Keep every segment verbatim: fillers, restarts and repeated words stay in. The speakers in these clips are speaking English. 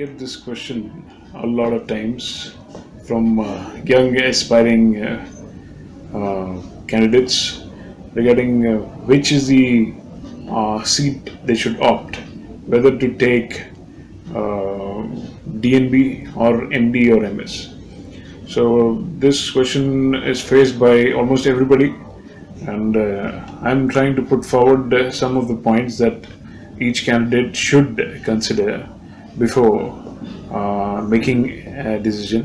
get this question a lot of times from uh, young aspiring uh, uh, candidates regarding uh, which is the uh, seat they should opt, whether to take uh, D N B or M D or M S. So this question is faced by almost everybody, and uh, I'm trying to put forward uh, some of the points that each candidate should consider before uh, making a decision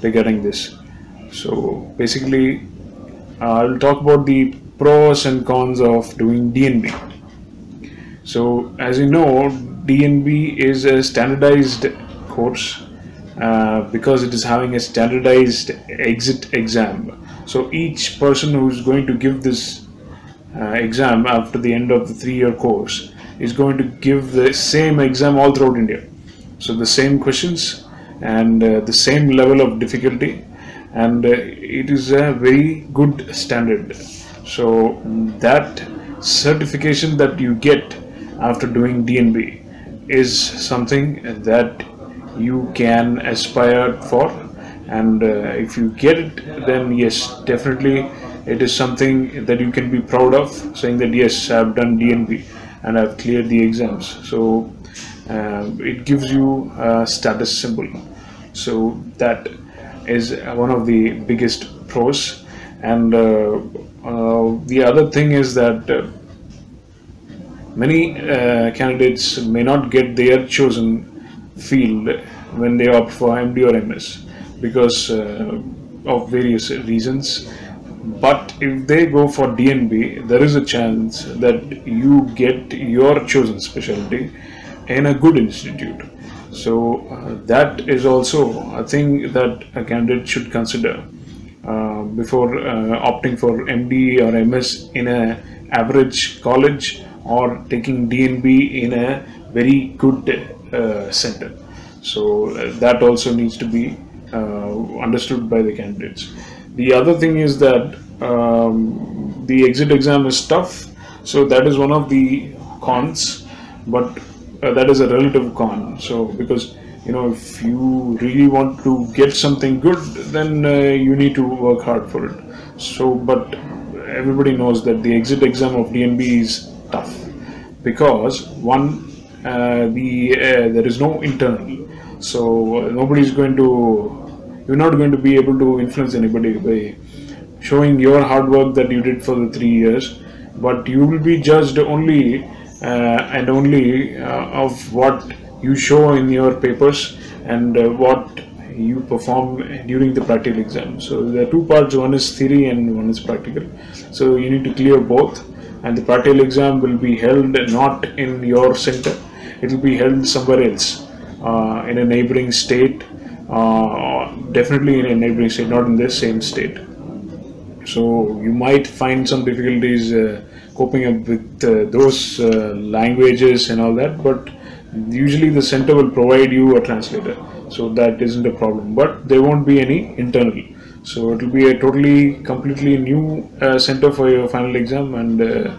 regarding this. So basically I'll talk about the pros and cons of doing D N B. So as you know, D N B is a standardized course uh, because it is having a standardized exit exam. So each person who's going to give this uh, exam after the end of the three-year course is going to give the same exam all throughout India. So the same questions and uh, the same level of difficulty, and uh, it is a very good standard. So that certification that you get after doing D N B is something that you can aspire for, and uh, if you get it, then yes, definitely it is something that you can be proud of, saying that yes, I've done D N B and I've cleared the exams. So uh, it gives you a status symbol. So that is one of the biggest pros. And uh, uh, the other thing is that uh, many uh, candidates may not get their chosen field when they opt for M D or M S because uh, of various reasons. But if they go for D N B, there is a chance that you get your chosen specialty in a good institute. So uh, that is also a thing that a candidate should consider uh, before uh, opting for M D or M S in a average college, or taking D N B in a very good uh, center. So uh, that also needs to be uh, understood by the candidates. The other thing is that um, the exit exam is tough, so that is one of the cons, but uh, that is a relative con. So because, you know, if you really want to get something good, then uh, you need to work hard for it. So, but everybody knows that the exit exam of D N B is tough because one, uh, the uh, there is no internal, so nobody is going to. You're not going to be able to influence anybody by showing your hard work that you did for the three years, but you will be judged only uh, and only uh, of what you show in your papers and uh, what you perform during the practical exam. So there are two parts, one is theory and one is practical. So you need to clear both, and the practical exam will be held not in your center, it will be held somewhere else uh, in a neighboring state. Uh, definitely in a neighboring state, not in the same state. So you might find some difficulties uh, coping up with uh, those uh, languages and all that, but usually the center will provide you a translator, so that isn't a problem. But there won't be any internal, so it will be a totally completely new uh, center for your final exam, and uh,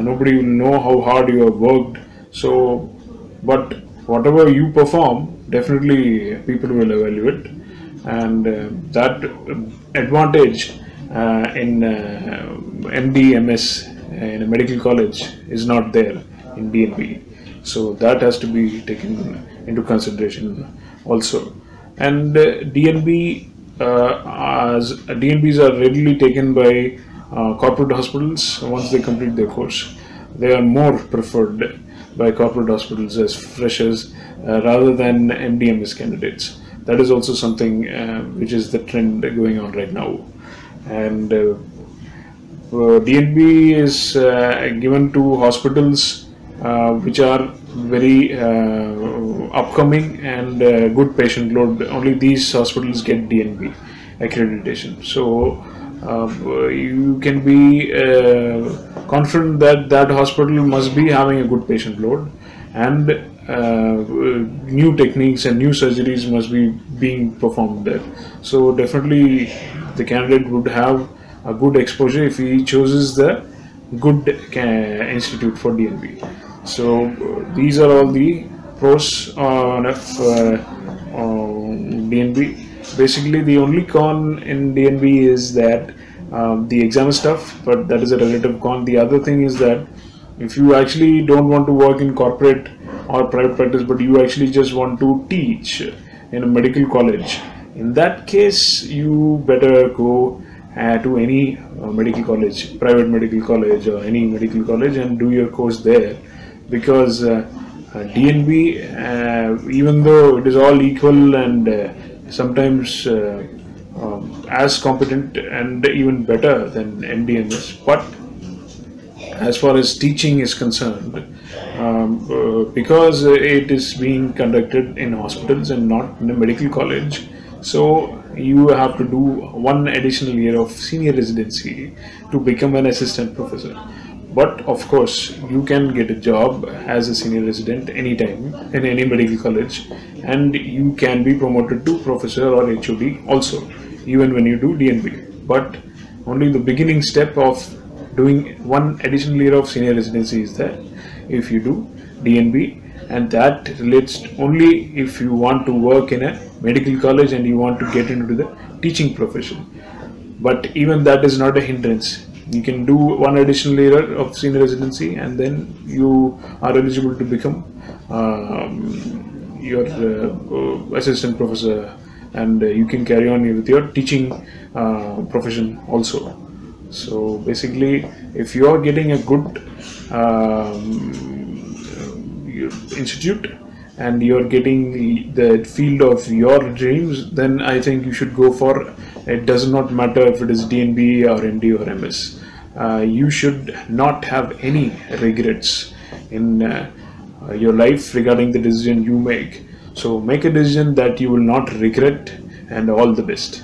nobody will know how hard you have worked. So but whatever you perform, definitely people will evaluate, and uh, that advantage uh, in uh, M D, M S in a medical college is not there in D N B. So that has to be taken into consideration also. And uh, D N B, uh, as D N Bs are readily taken by uh, corporate hospitals once they complete their course. They are more preferred by corporate hospitals as freshers uh, rather than M D M S candidates. That is also something uh, which is the trend going on right now. And uh, uh, D N B is uh, given to hospitals uh, which are very uh, upcoming and uh, good patient load. Only these hospitals get D N B accreditation. So uh, you can be uh, confident that that hospital must be having a good patient load, and uh, new techniques and new surgeries must be being performed there. So definitely the candidate would have a good exposure if he chooses the good institute for D N B. So these are all the pros uh, of uh, uh, D N B. Basically, the only con in D N B is that um, the exam is tough, but that is a relative con. The other thing is that if you actually don't want to work in corporate or private practice, but you actually just want to teach in a medical college, in that case, you better go uh, to any uh, medical college, private medical college or any medical college, and do your course there, because uh, uh, D N B, uh, even though it is all equal and uh, sometimes uh, um, as competent and even better than M D M S, but as far as teaching is concerned, um, uh, because it is being conducted in hospitals and not in a medical college, so you have to do one additional year of senior residency to become an assistant professor. But of course, you can get a job as a senior resident anytime in any medical college, and you can be promoted to professor or H O D also, even when you do D N B. But only the beginning step of doing one additional year of senior residency is there if you do D N B, and that relates only if you want to work in a medical college and you want to get into the teaching profession. But even that is not a hindrance. You can do one additional year of senior residency, and then you are eligible to become um, your uh, assistant professor, and uh, you can carry on with your teaching uh, profession also. So basically, if you are getting a good um, institute and you are getting the field of your dreams, then I think you should go for. It does not matter if it is D N B or M D or M S. Uh, you should not have any regrets in uh, your life regarding the decision you make. So make a decision that you will not regret, and all the best.